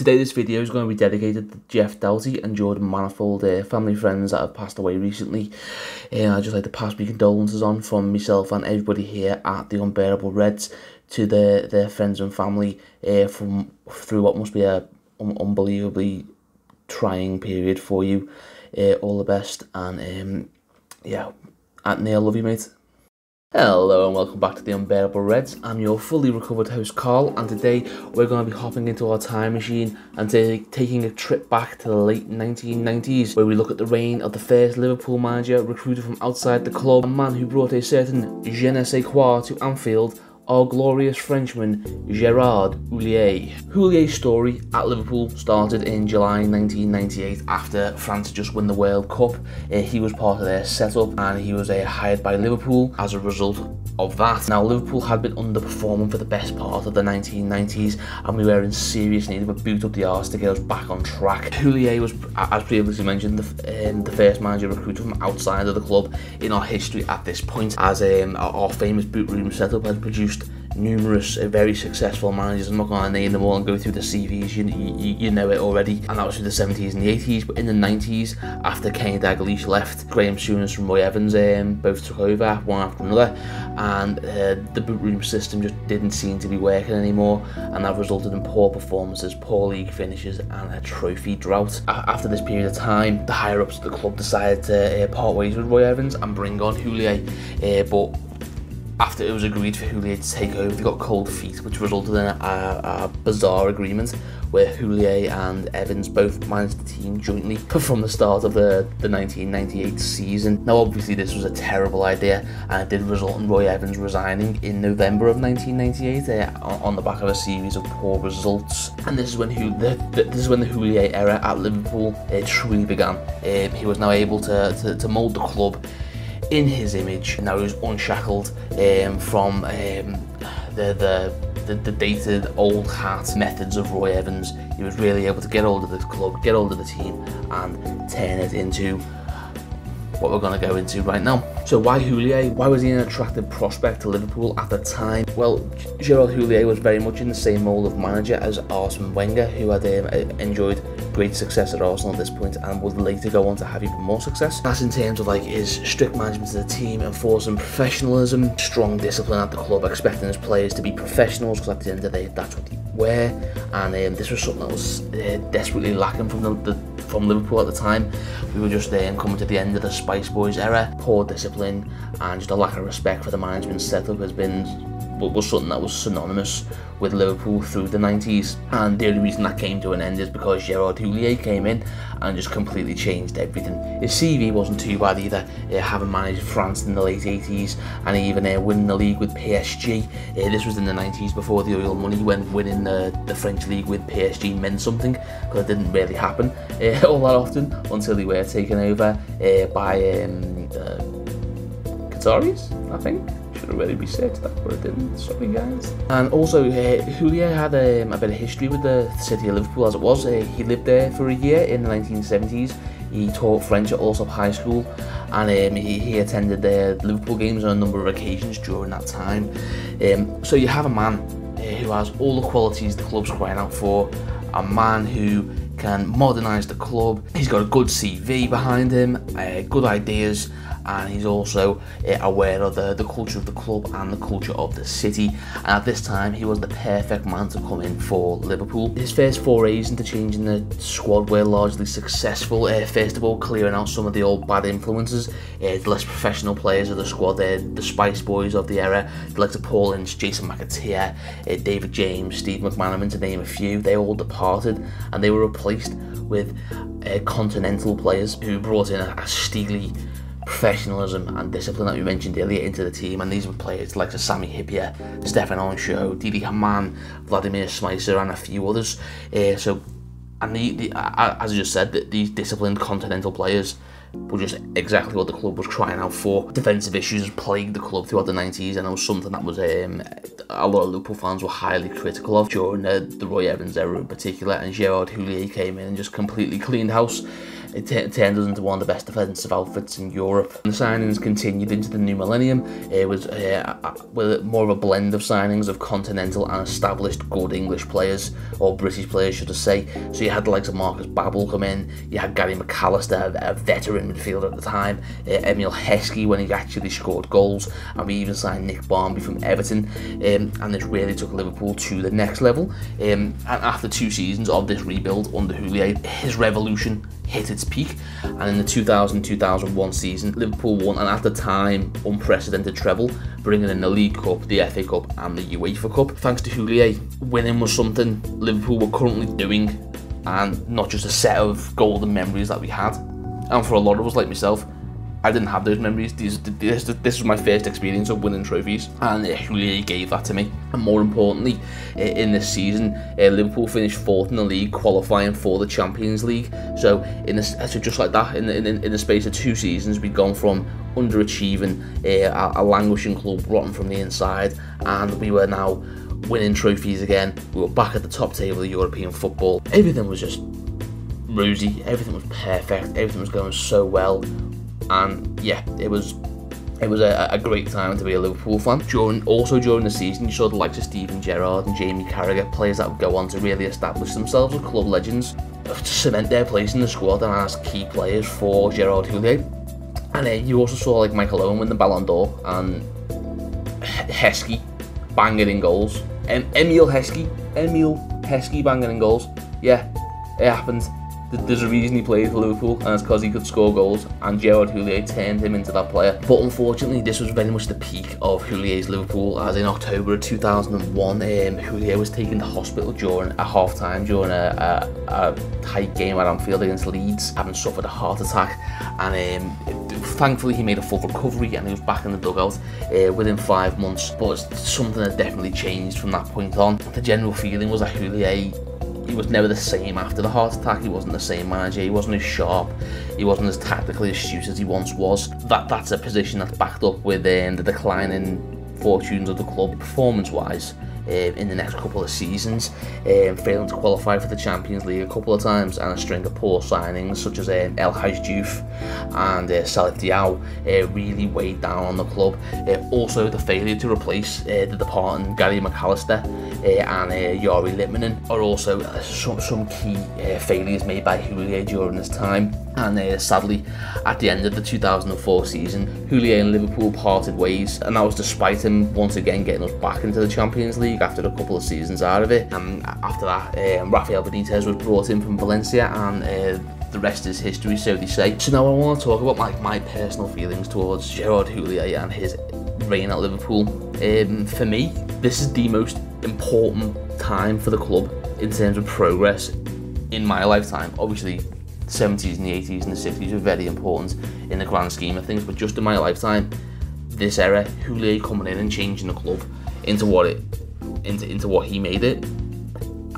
Today this video is going to be dedicated to Jeff Dalzi and Jordan Manifold, family friends that have passed away recently. I'd just like to pass my condolences on from myself and everybody here at the Unbearable Reds to their friends and family through what must be an unbelievably trying period for you. All the best, and yeah, Anthony, I love you, mate. Hello and welcome back to the Unbearable Reds. I'm your fully recovered host Carl, and today we're going to be hopping into our time machine and taking a trip back to the late 1990s, where we look at the reign of the first Liverpool manager recruited from outside the club, a man who brought a certain je ne sais quoi to Anfield, our glorious Frenchman Gerard Houllier. Houllier's story at Liverpool started in July 1998 after France had just won the World Cup. He was part of their setup, and he was hired by Liverpool as a result of that. Now, Liverpool had been underperforming for the best part of the 1990s, and we were in serious need of a boot up the arse to get us back on track. Houllier was, as previously mentioned, the first manager recruited from outside of the club in our history at this point, as our famous boot room setup had produced numerous very successful managers. I'm not going to name them all and go through the CVs, you know it already, and that was through the 70s and the 80s. But in the 90s, after Kenny Dalglish left, Graham Souness and Roy Evans both took over one after another, and the boot room system just didn't seem to be working anymore, and that resulted in poor performances, poor league finishes and a trophy drought. After this period of time, the higher ups of the club decided to part ways with Roy Evans and bring on Houllier, but after it was agreed for Houllier to take over, they got cold feet, which resulted in a bizarre agreement where Houllier and Evans both managed the team jointly from the start of the 1998 season. Now, obviously, this was a terrible idea, and it did result in Roy Evans resigning in November of 1998 on the back of a series of poor results. And this is when the Houllier era at Liverpool truly began. He was now able to mould the club in his image. Now, he was unshackled from the dated old hat methods of Roy Evans. He was really able to get hold of the club, get hold of the team, and turn it into what we're going to go into right now. So why Houllier? Why was he an attractive prospect to Liverpool at the time? Well, Gerard Houllier was very much in the same mould of manager as Arsene Wenger, who had enjoyed great success at Arsenal at this point and would later go on to have even more success. That's in terms of like his strict management of the team, enforcing professionalism, strong discipline at the club, expecting his players to be professionals, because at the end of the day, that's what they were. And this was something that was desperately lacking from Liverpool at the time. We were just coming to the end of the Spice Boys era. Poor discipline and just a lack of respect for the management setup has been was something that was synonymous with Liverpool through the 90s, and the only reason that came to an end is because Gerard Houllier came in and just completely changed everything. His CV wasn't too bad either, having managed France in the late 80s and even winning the league with PSG. This was in the 90s before the oil money, when winning the French league with PSG meant something, because it didn't really happen all that often until they were taken over by Qataris, I think. Should really be said that, but it didn't. Sorry, guys. And also, Houllier had a bit of history with the city of Liverpool as it was. He lived there for a year in the 1970s. He taught French at Alsop High School, and he attended the Liverpool games on a number of occasions during that time. So you have a man who has all the qualities the club's crying out for, a man who can modernise the club. He's got a good CV behind him, good ideas, and he's also aware of the culture of the club and the culture of the city. And at this time, he was the perfect man to come in for Liverpool. His first forays into changing the squad were largely successful. First of all, clearing out some of the old bad influences, the less professional players of the squad, the Spice Boys of the era, the likes of Paul Ince, Jason McAteer, David James, Steve McManaman, to name a few. They all departed, and they were replaced with continental players who brought in a steely professionalism and discipline that we mentioned earlier into the team, and these were players like Sami Hyypiä, Stefan Didi Haman, Vladimir Smicer, and a few others. As I just said, these disciplined continental players were just exactly what the club was crying out for. Defensive issues plagued the club throughout the 90s, and it was something that was a lot of Liverpool fans were highly critical of during the Roy Evans era in particular, and Gerard Houllier came in and just completely cleaned house. It turned us into one of the best defensive outfits in Europe. And the signings continued into the new millennium. It was more of a blend of signings of continental and established good English players, or British players should I say. So you had the likes of Marcus Babbel come in, you had Gary McAllister, a veteran midfielder at the time, Emil Heskey when he actually scored goals, and we even signed Nick Barmby from Everton, and this really took Liverpool to the next level. And after two seasons of this rebuild under Houllier, his revolution hit its peak, and in the 2000-2001 season, Liverpool won an at the time unprecedented treble, bringing in the League Cup, the FA Cup and the UEFA Cup. Thanks to Houllier, winning was something Liverpool were currently doing, and not just a set of golden memories that we had. And for a lot of us, like myself, I didn't have those memories. This was my first experience of winning trophies, and it really gave that to me. And more importantly, in this season, Liverpool finished fourth in the league, qualifying for the Champions League. So, just like that, in the space of two seasons, we'd gone from underachieving, a languishing club rotten from the inside, and we were now winning trophies again. We were back at the top table of European football. Everything was just rosy. Everything was perfect. Everything was going so well. And yeah, it was a great time to be a Liverpool fan. Also during the season, you saw the likes of Steven Gerrard and Jamie Carragher, players that would go on to really establish themselves as club legends, to cement their place in the squad and as key players for Gerard Houllier. And you also saw like Michael Owen win the Ballon d'Or, and Heskey banging in goals. Emil Heskey banging in goals. Yeah, it happened. There's a reason he played for Liverpool, and it's because he could score goals, and Gerard Houllier turned him into that player. But unfortunately, this was very much the peak of Houllier's Liverpool, as in October of 2001, Houllier was taken to hospital during a half-time, during a tight game at Anfield against Leeds, having suffered a heart attack, and thankfully he made a full recovery and he was back in the dugout within 5 months. But something had definitely changed from that point on. The general feeling was that Houllier, he was never the same after the heart attack. He wasn't the same manager, he wasn't as sharp, he wasn't as tactically astute as he once was. That's a position that's backed up with the declining fortunes of the club performance-wise in the next couple of seasons, failing to qualify for the Champions League a couple of times, and a string of poor signings such as El-Hajjuf and Salif Diao really weighed down on the club. Also the failure to replace the departing Gary McAllister and Yari Litmanen are also some key failures made by Houllier during this time. And sadly, at the end of the 2004 season, Houllier and Liverpool parted ways, and that was despite him once again getting us back into the Champions League after a couple of seasons out of it. And after that, Rafael Benitez was brought in from Valencia, and the rest is history, so they say. So now I want to talk about my personal feelings towards Gerard Houllier and his reign at Liverpool. For me, this is the most important time for the club in terms of progress in my lifetime. Obviously, the 70s and the 80s and the 60s were very important in the grand scheme of things, but just in my lifetime, this era, Houllier coming in and changing the club into what he made it,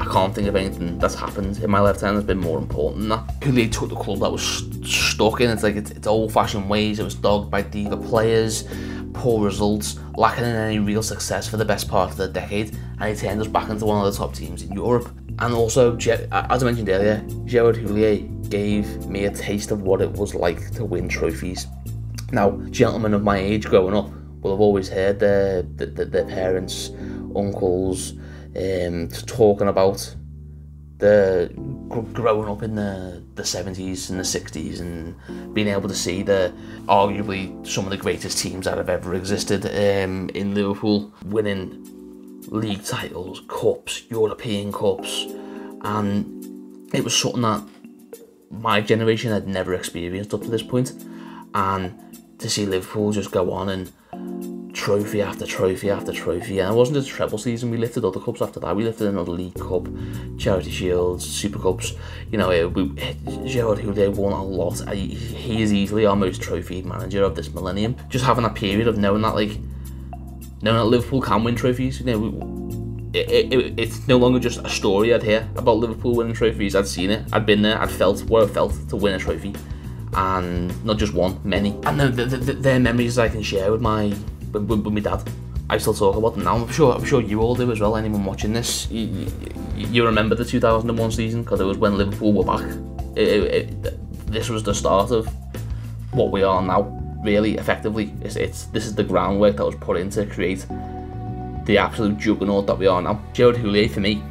I can't think of anything that's happened in my lifetime that's been more important than that. Houllier took the club that was stuck in its old-fashioned ways. It was dogged by diva players, poor results, lacking in any real success for the best part of the decade, and he turned us back into one of the top teams in Europe. And also, as I mentioned earlier, Gerard Houllier gave me a taste of what it was like to win trophies. Now, gentlemen of my age growing up will have always heard their parents, uncles, talking about the growing up in the 70s and the 60s and being able to see arguably some of the greatest teams that have ever existed in Liverpool, winning league titles, cups, European cups, and it was something that my generation had never experienced up to this point. And to see Liverpool just go on and trophy after trophy after trophy, and it wasn't just a treble season, we lifted other cups after that. We lifted another League Cup, Charity Shields, Super Cups. You know, Gerard Houllier won a lot. He is easily our most trophied manager of this millennium. Just having that period of knowing that, knowing that Liverpool can win trophies, you know, it's no longer just a story I'd hear about Liverpool winning trophies. I'd seen it, I'd been there, I'd felt what it felt to win a trophy, and not just one, many. And they're memories I can share with my dad. I still talk about them now. I'm sure you all do as well. Anyone watching this, you remember the 2001 season, because it was when Liverpool were back. this was the start of what we are now, really, effectively. This is the groundwork that was put in to create the absolute juggernaut that we are now. Gerard Houllier, for me,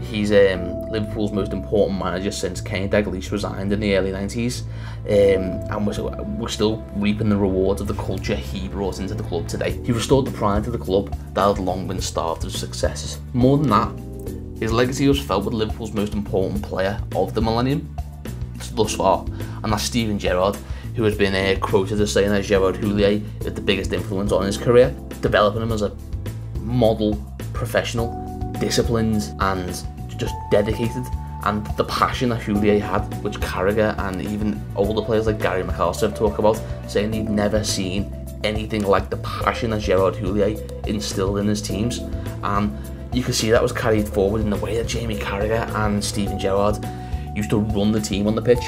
he's Liverpool's most important manager since Kenny Dalglish resigned in the early 90s, and we're still reaping the rewards of the culture he brought into the club today. He restored the pride to the club that had long been starved of successes. More than that, his legacy was felt with Liverpool's most important player of the millennium thus far, and that's Steven Gerrard, who has been quoted as saying that Gerard Houllier is the biggest influence on his career, developing him as a model professional, disciplined and just dedicated, and the passion that Houllier had, which Carragher and even older players like Gary McAllister talk about, saying they've never seen anything like the passion that Gerard Houllier instilled in his teams. And you can see that was carried forward in the way that Jamie Carragher and Steven Gerrard used to run the team on the pitch.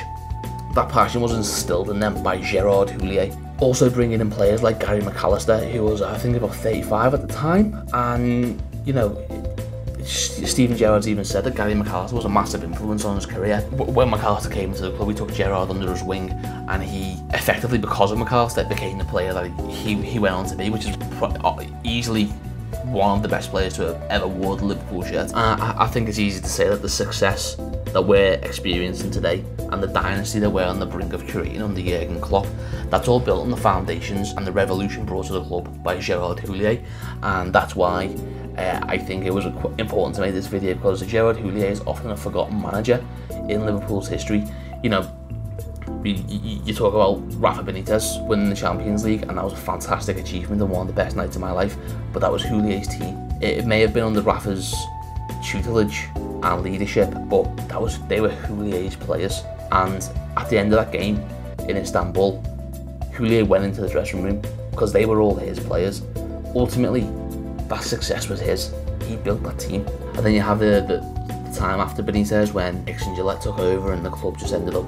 That passion was instilled in them by Gerard Houllier. Also bringing in players like Gary McAllister, who was, I think, about 35 at the time, and, you know, Steven Gerrard's even said that Gary McAllister was a massive influence on his career. When McAllister came into the club, we took Gerrard under his wing, and he effectively, because of McAllister, became the player that he went on to be, which is easily one of the best players to have ever wore the Liverpool shirt. I think it's easy to say that the success that we're experiencing today and the dynasty that we're on the brink of creating under Jurgen Klopp, that's all built on the foundations and the revolution brought to the club by Gerard Houllier, and that's why I think it was important to make this video, because Gerard Houllier is often a forgotten manager in Liverpool's history. You know, you talk about Rafa Benitez winning the Champions League, and that was a fantastic achievement and one of the best nights of my life, but that was Houllier's team. It may have been under Rafa's tutelage and leadership, but they were Houllier's players. And at the end of that game in Istanbul, Houllier went into the dressing room because they were all his players. Ultimately, that success was his. He built that team. And then you have the time after Benitez when Hicks and Gillett took over and the club just ended up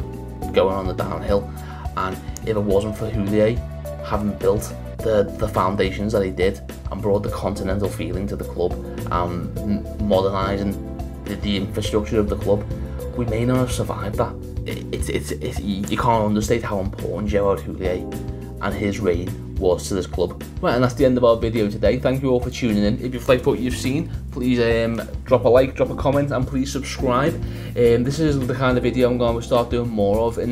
going on the downhill. And if it wasn't for Houllier having built the foundations that he did and brought the continental feeling to the club, modernising the infrastructure of the club, we may not have survived that. You can't understate how important Gerard Houllier and his reign was to this club. Right, and that's the end of our video today. Thank you all for tuning in. If you've liked what you've seen, please drop a like, drop a comment, and please subscribe. This is the kind of video I'm going to start doing more of in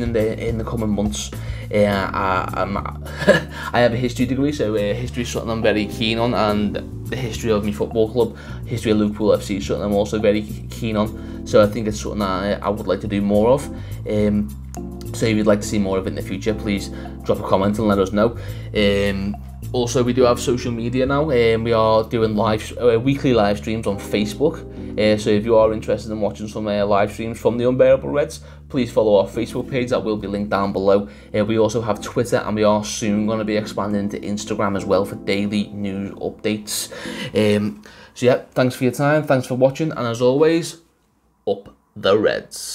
the coming months. I have a history degree, so history is something I'm very keen on, and the history of my football club, history of Liverpool FC, is something I'm also very keen on. So I think it's something that I would like to do more of. So if you'd like to see more of it in the future, please drop a comment and let us know. Also, we do have social media now, and we are doing weekly live streams on Facebook. So if you are interested in watching some live streams from the Unbearable Reds, please follow our Facebook page. That will be linked down below. We also have Twitter, and we are soon going to be expanding into Instagram as well for daily news updates. So yeah, thanks for your time, thanks for watching, and as always, up the Reds.